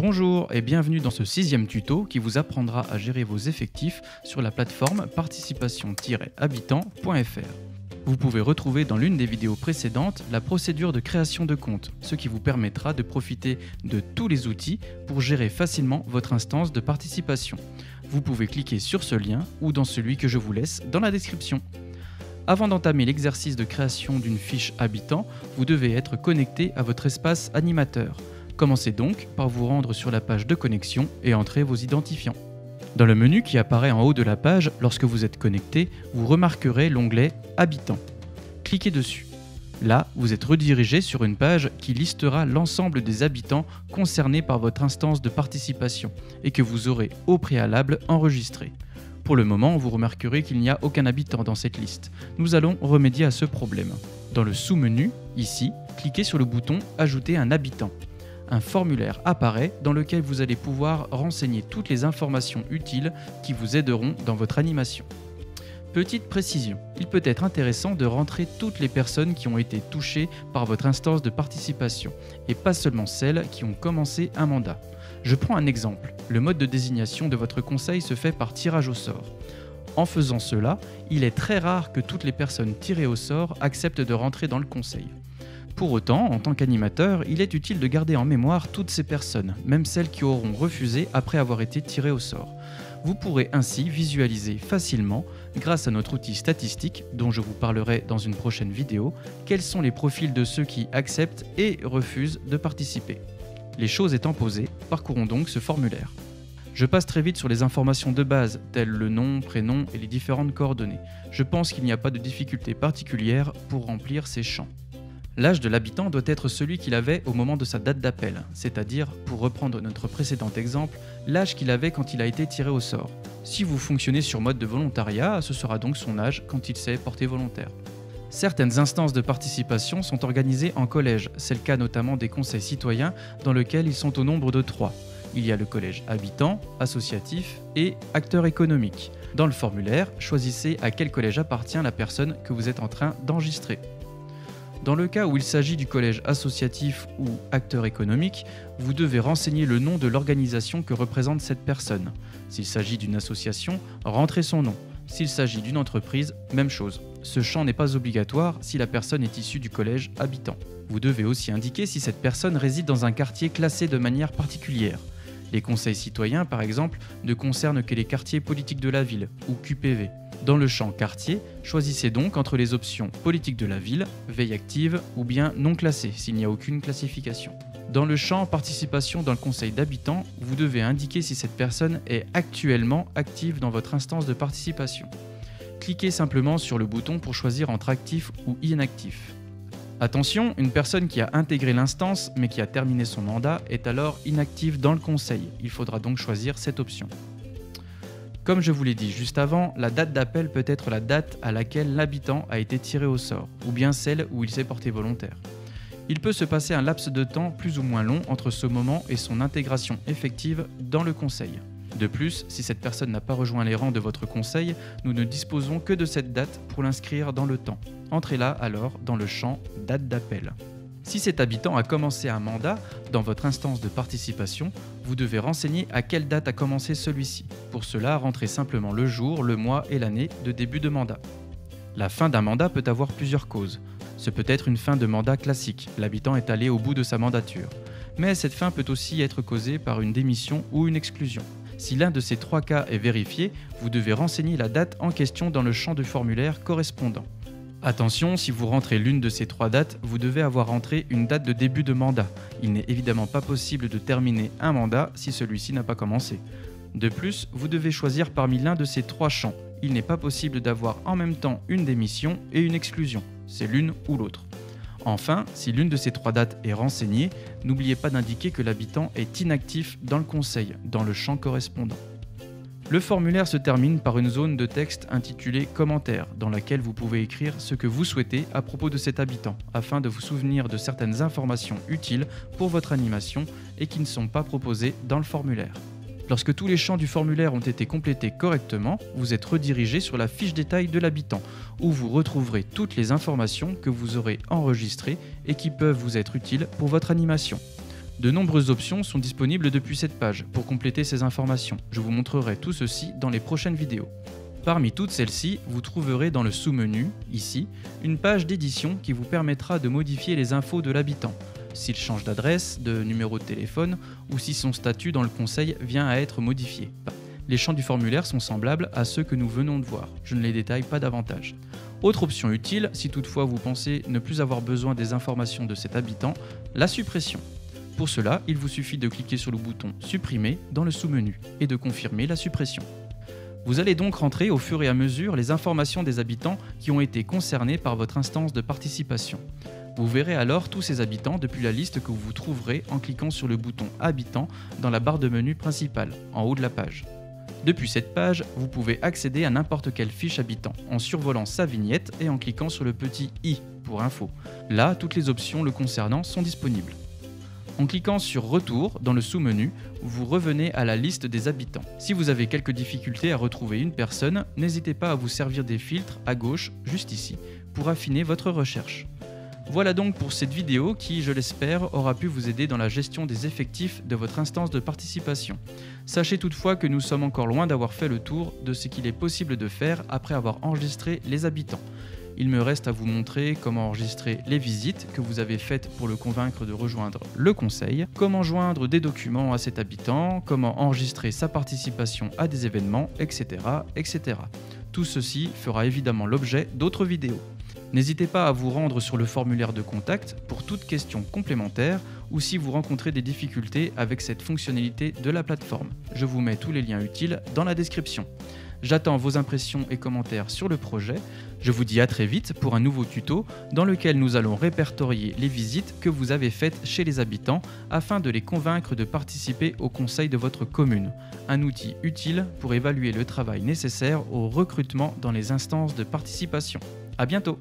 Bonjour et bienvenue dans ce 6e tuto qui vous apprendra à gérer vos effectifs sur la plateforme participation-habitants.fr. Vous pouvez retrouver dans l'une des vidéos précédentes la procédure de création de compte, ce qui vous permettra de profiter de tous les outils pour gérer facilement votre instance de participation. Vous pouvez cliquer sur ce lien ou dans celui que je vous laisse dans la description. Avant d'entamer l'exercice de création d'une fiche habitant, vous devez être connecté à votre espace animateur. Commencez donc par vous rendre sur la page de connexion et entrez vos identifiants. Dans le menu qui apparaît en haut de la page lorsque vous êtes connecté, vous remarquerez l'onglet « Habitants ». Cliquez dessus. Là, vous êtes redirigé sur une page qui listera l'ensemble des habitants concernés par votre instance de participation et que vous aurez au préalable enregistré. Pour le moment, vous remarquerez qu'il n'y a aucun habitant dans cette liste. Nous allons remédier à ce problème. Dans le sous-menu, ici, cliquez sur le bouton « Ajouter un habitant ». Un formulaire apparaît dans lequel vous allez pouvoir renseigner toutes les informations utiles qui vous aideront dans votre animation. Petite précision, il peut être intéressant de rentrer toutes les personnes qui ont été touchées par votre instance de participation, et pas seulement celles qui ont commencé un mandat. Je prends un exemple. Le mode de désignation de votre conseil se fait par tirage au sort. En faisant cela, il est très rare que toutes les personnes tirées au sort acceptent de rentrer dans le conseil. Pour autant, en tant qu'animateur, il est utile de garder en mémoire toutes ces personnes, même celles qui auront refusé après avoir été tirées au sort. Vous pourrez ainsi visualiser facilement, grâce à notre outil statistique, dont je vous parlerai dans une prochaine vidéo, quels sont les profils de ceux qui acceptent et refusent de participer. Les choses étant posées, parcourons donc ce formulaire. Je passe très vite sur les informations de base, telles le nom, prénom et les différentes coordonnées. Je pense qu'il n'y a pas de difficulté particulière pour remplir ces champs. L'âge de l'habitant doit être celui qu'il avait au moment de sa date d'appel, c'est-à-dire, pour reprendre notre précédent exemple, l'âge qu'il avait quand il a été tiré au sort. Si vous fonctionnez sur mode de volontariat, ce sera donc son âge quand il s'est porté volontaire. Certaines instances de participation sont organisées en collèges, c'est le cas notamment des conseils citoyens dans lesquels ils sont au nombre de 3. Il y a le collège habitant, associatif et acteur économique. Dans le formulaire, choisissez à quel collège appartient la personne que vous êtes en train d'enregistrer. Dans le cas où il s'agit du collège associatif ou acteur économique, vous devez renseigner le nom de l'organisation que représente cette personne. S'il s'agit d'une association, rentrez son nom. S'il s'agit d'une entreprise, même chose. Ce champ n'est pas obligatoire si la personne est issue du collège habitant. Vous devez aussi indiquer si cette personne réside dans un quartier classé de manière particulière. Les conseils citoyens, par exemple, ne concernent que les quartiers politiques de la ville, ou QPV. Dans le champ quartier, choisissez donc entre les options politique de la ville, veille active ou bien non classée s'il n'y a aucune classification. Dans le champ participation dans le conseil d'habitants, vous devez indiquer si cette personne est actuellement active dans votre instance de participation. Cliquez simplement sur le bouton pour choisir entre actif ou inactif. Attention, une personne qui a intégré l'instance mais qui a terminé son mandat est alors inactive dans le conseil. Il faudra donc choisir cette option. Comme je vous l'ai dit juste avant, la date d'appel peut être la date à laquelle l'habitant a été tiré au sort, ou bien celle où il s'est porté volontaire. Il peut se passer un laps de temps plus ou moins long entre ce moment et son intégration effective dans le conseil. De plus, si cette personne n'a pas rejoint les rangs de votre conseil, nous ne disposons que de cette date pour l'inscrire dans le temps. Entrez-la alors dans le champ « Date d'appel ». Si cet habitant a commencé un mandat dans votre instance de participation, vous devez renseigner à quelle date a commencé celui-ci. Pour cela, rentrez simplement le jour, le mois et l'année de début de mandat. La fin d'un mandat peut avoir plusieurs causes. Ce peut être une fin de mandat classique, l'habitant est allé au bout de sa mandature. Mais cette fin peut aussi être causée par une démission ou une exclusion. Si l'un de ces 3 cas est vérifié, vous devez renseigner la date en question dans le champ du formulaire correspondant. Attention, si vous rentrez l'une de ces 3 dates, vous devez avoir rentré une date de début de mandat. Il n'est évidemment pas possible de terminer un mandat si celui-ci n'a pas commencé. De plus, vous devez choisir parmi l'un de ces 3 champs. Il n'est pas possible d'avoir en même temps une démission et une exclusion. C'est l'une ou l'autre. Enfin, si l'une de ces 3 dates est renseignée, n'oubliez pas d'indiquer que l'habitant est inactif dans le conseil, dans le champ correspondant. Le formulaire se termine par une zone de texte intitulée « Commentaires » dans laquelle vous pouvez écrire ce que vous souhaitez à propos de cet habitant, afin de vous souvenir de certaines informations utiles pour votre animation et qui ne sont pas proposées dans le formulaire. Lorsque tous les champs du formulaire ont été complétés correctement, vous êtes redirigé sur la fiche détail de l'habitant, où vous retrouverez toutes les informations que vous aurez enregistrées et qui peuvent vous être utiles pour votre animation. De nombreuses options sont disponibles depuis cette page pour compléter ces informations. Je vous montrerai tout ceci dans les prochaines vidéos. Parmi toutes celles-ci, vous trouverez dans le sous-menu, ici, une page d'édition qui vous permettra de modifier les infos de l'habitant, s'il change d'adresse, de numéro de téléphone ou si son statut dans le conseil vient à être modifié. Les champs du formulaire sont semblables à ceux que nous venons de voir, je ne les détaille pas davantage. Autre option utile, si toutefois vous pensez ne plus avoir besoin des informations de cet habitant, la suppression. Pour cela, il vous suffit de cliquer sur le bouton « Supprimer » dans le sous-menu et de confirmer la suppression. Vous allez donc rentrer au fur et à mesure les informations des habitants qui ont été concernés par votre instance de participation. Vous verrez alors tous ces habitants depuis la liste que vous trouverez en cliquant sur le bouton « Habitants » dans la barre de menu principale, en haut de la page. Depuis cette page, vous pouvez accéder à n'importe quelle fiche habitant en survolant sa vignette et en cliquant sur le petit « i » pour info. Là, toutes les options le concernant sont disponibles. En cliquant sur « Retour » dans le sous-menu, vous revenez à la liste des habitants. Si vous avez quelques difficultés à retrouver une personne, n'hésitez pas à vous servir des filtres à gauche, juste ici, pour affiner votre recherche. Voilà donc pour cette vidéo qui, je l'espère, aura pu vous aider dans la gestion des effectifs de votre instance de participation. Sachez toutefois que nous sommes encore loin d'avoir fait le tour de ce qu'il est possible de faire après avoir enregistré les habitants. Il me reste à vous montrer comment enregistrer les visites que vous avez faites pour le convaincre de rejoindre le conseil, comment joindre des documents à cet habitant, comment enregistrer sa participation à des événements, etc. etc. Tout ceci fera évidemment l'objet d'autres vidéos. N'hésitez pas à vous rendre sur le formulaire de contact pour toute question complémentaire ou si vous rencontrez des difficultés avec cette fonctionnalité de la plateforme. Je vous mets tous les liens utiles dans la description. J'attends vos impressions et commentaires sur le projet. Je vous dis à très vite pour un nouveau tuto dans lequel nous allons répertorier les visites que vous avez faites chez les habitants afin de les convaincre de participer au conseil de votre commune. Un outil utile pour évaluer le travail nécessaire au recrutement dans les instances de participation. À bientôt!